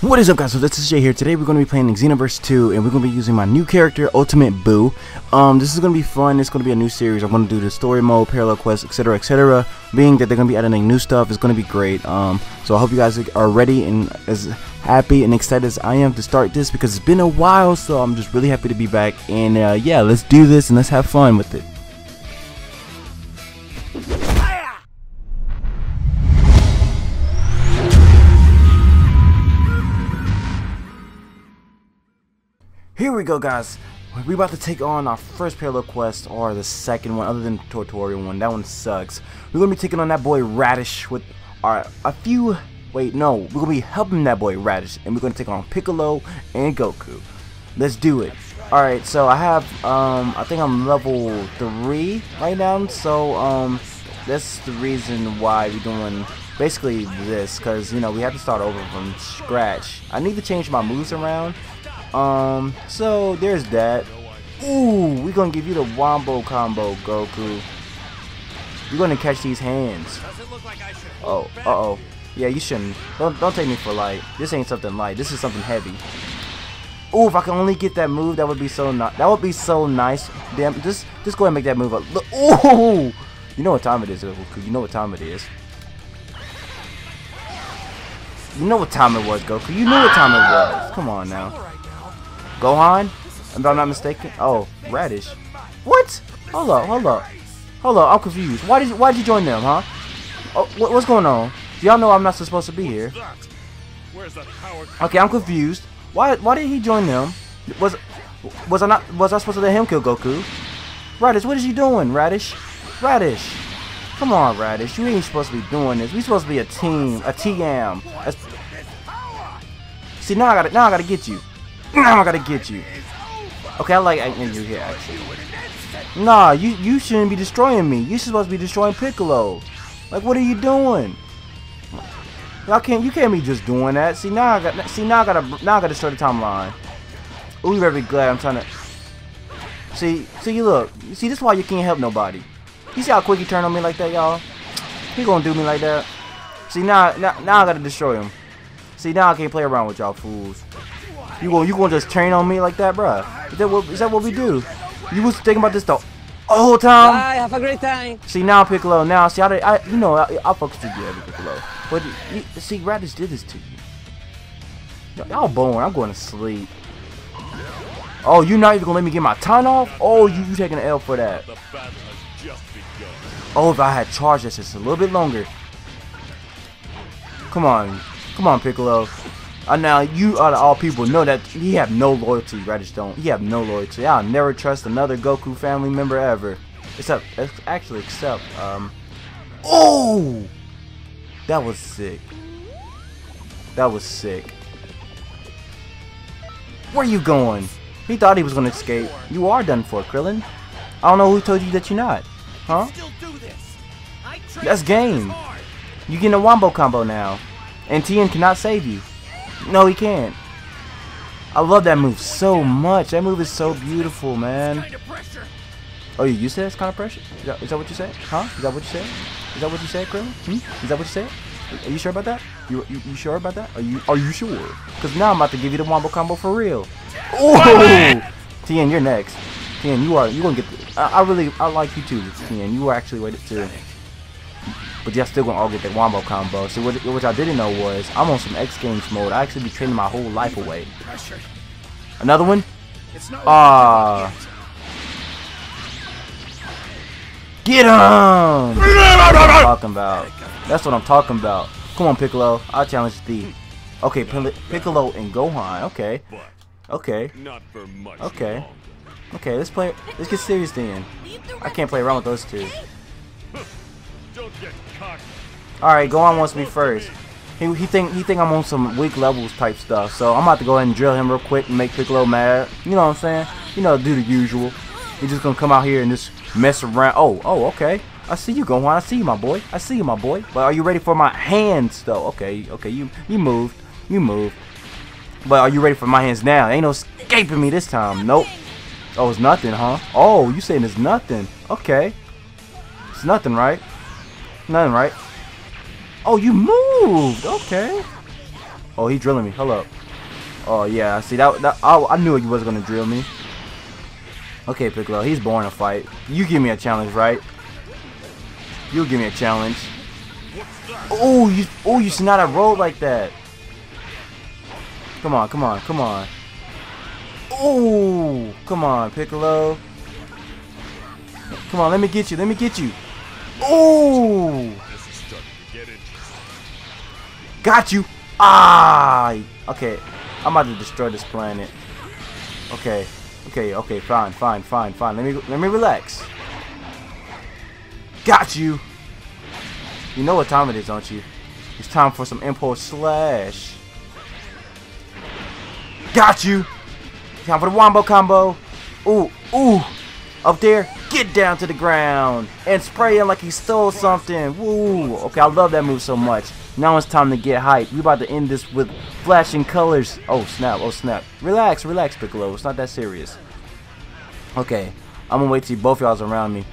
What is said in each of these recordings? What is up, guys? So this is Jay here. Today we're going to be playing Xenoverse 2, and we're going to be using my new character, Ultimate Boo. This is going to be fun. It's going to be a new series. I'm going to do the story mode, parallel quests, etc., etc. Being that they're going to be adding new stuff, it's going to be great. So I hope you guys are ready and as happy and excited as I am to start this, because it's been a while. So I'm just really happy to be back, and yeah, let's do this and let's have fun with it. Here we go, guys. We're about to take on our first parallel quest, or the second one, other than the tutorial one. That one sucks. We're gonna be taking on that boy Raditz with our we're gonna be helping that boy Raditz, and we're gonna take on Piccolo and Goku. Let's do it. All right. So I have I think I'm level 3 right now. So that's the reason why we're doing basically this, because you know we have to start over from scratch. I need to change my moves around. So there's that. Ooh, we're gonna give you the wombo combo, Goku. You're gonna catch these hands. Oh, uh-oh. Yeah, you shouldn't. Don't take me for light. This ain't something light. This is something heavy. Ooh, if I can only get that move, that would be so nice. That would be so nice. Damn, just go ahead and make that move up. Ooh, you know what time it is, Goku. You know what time it is. You know what time it was, Goku. You knew what time it was. Come on now. Gohan, if I'm not mistaken. Oh, Raditz. What? Hold up. I'm confused. Why'd you join them, huh? Oh, what's going on? Y'all know I'm not supposed to be here. Okay, I'm confused. Why did he join them? Was I supposed to let him kill Goku? Raditz, what is you doing, Raditz? Raditz, come on, Raditz. You ain't supposed to be doing this. We supposed to be a team, a TM. See, now I gotta get you. Now I gotta get you. Okay, I like acting you here, actually. Nah, you shouldn't be destroying me. You're supposed to be destroying Piccolo. Like, what are you doing? You can't be just doing that. See, now I gotta destroy the timeline. Ooh, you better be glad I'm trying to. See, you look. See, this is why you can't help nobody. You see how quick you turn on me like that, y'all? He gonna do me like that. See, now I gotta destroy him. See, now I can't play around with y'all fools. You gonna just train on me like that, bruh? Is that what we do? You was thinking about this the whole time? Bye, have a great time. See, now Piccolo, now see I fucked with you every Piccolo. But see, Raditz did this to you. Y'all boring. I'm going to sleep. Oh, you not even gonna let me get my time off? Oh, you taking an L for that? Oh, if I had charged this just a little bit longer. Come on, Piccolo. Now you out of all people know that he have no loyalty. Raditz don't. He have no loyalty. I'll never trust another Goku family member ever, except oh, that was sick. That was sick. Where you going? He thought he was gonna escape. You are done for, Krillin. I don't know who told you that you're not, huh? That's game. You getting a wombo combo now, and TN cannot save you. No, he can't. I love that move so much. That move is so beautiful, man. Oh, you used to this kind of pressure? Is that what you said? Huh? Is that what you said? Is that what you said, Krillin? Hmm? Is that what you said? Are you sure about that? You sure about that? Are you sure? Because now I'm about to give you the wombo combo for real. Oh, TN, you're next. TN, you gonna get the, I like you too, TN. You were actually waited too. But y'all still gonna all get that wombo combo. So what y'all didn't know was I'm on some X Games mode. I actually be training my whole life away. Another one? Ah! Get him! That's what I'm talking about. Come on, Piccolo. I challenge thee. Okay, Piccolo and Gohan. Okay. Okay. Okay. Okay. Let's play. Let's get serious then. I can't play around with those two. Alright, Gohan wants me first. He think I'm on some weak levels type stuff, so I'm about to go ahead and drill him real quick and make Piccolo mad. You know what I'm saying? You know, do the usual. He's just gonna come out here and just mess around. Oh, okay. I see you, Gohan. I see you, my boy. I see you, my boy. But are you ready for my hands though? Okay, you moved. You moved. But are you ready for my hands now? Ain't no escaping me this time. Nope. Oh, it's nothing, huh? Oh, you saying it's nothing. Okay. It's nothing, right? Nothing, right? Oh, you moved. Okay. Oh, he drilling me. Hello. Oh yeah, see that I knew he was gonna drill me. Okay, Piccolo, he's born to fight. You give me a challenge, right? You give me a challenge. Oh you should not have rolled like that. Come on, come on, come on. Oh, come on, Piccolo. Come on, let me get you, let me get you. Oh, got you. Ah, okay. I'm about to destroy this planet. Okay, okay, okay, fine, fine, fine, fine. Let me relax. Got you. You know what time it is, don't you? It's time for some impulse slash. Got you. Time for the wombo combo. Ooh, ooh. Up there. Get down to the ground. And spray him like he stole something. Woo. Okay, I love that move so much. Now it's time to get hype. We about to end this with flashing colors. Oh, snap. Oh, snap. Relax. Relax, Piccolo. It's not that serious. Okay. I'm going to wait till both y'all's around me.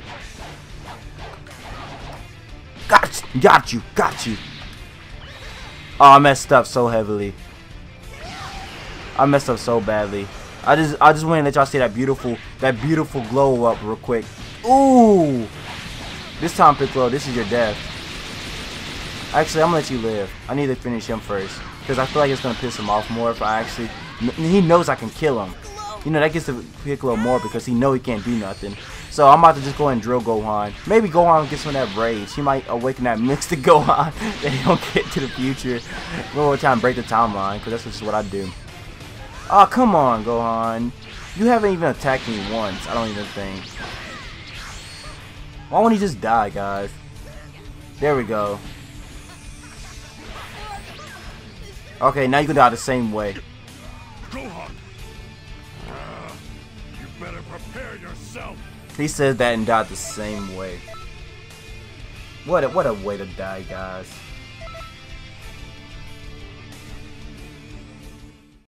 Got you. Got you. Got you. Oh, I messed up so heavily. I messed up so badly. I just want to let y'all see that beautiful glow up real quick. Ooh! This time, Piccolo, this is your death. Actually, I'm gonna let you live. I need to finish him first, because I feel like it's gonna piss him off more if I actually. He knows I can kill him. You know that gets to Piccolo more because he know he can't do nothing. So I'm about to just go and drill Gohan. Maybe Gohan gets some of that rage. He might awaken that mix to Gohan that he don't get to the future. One more time, break the timeline, because that's just what I do. Oh, come on, Gohan. You haven't even attacked me once, I don't even think. Why won't he just die, guys? There we go. Okay, now you can die the same way. Gohan, you better prepare yourself. He said that and died the same way. What a way to die, guys.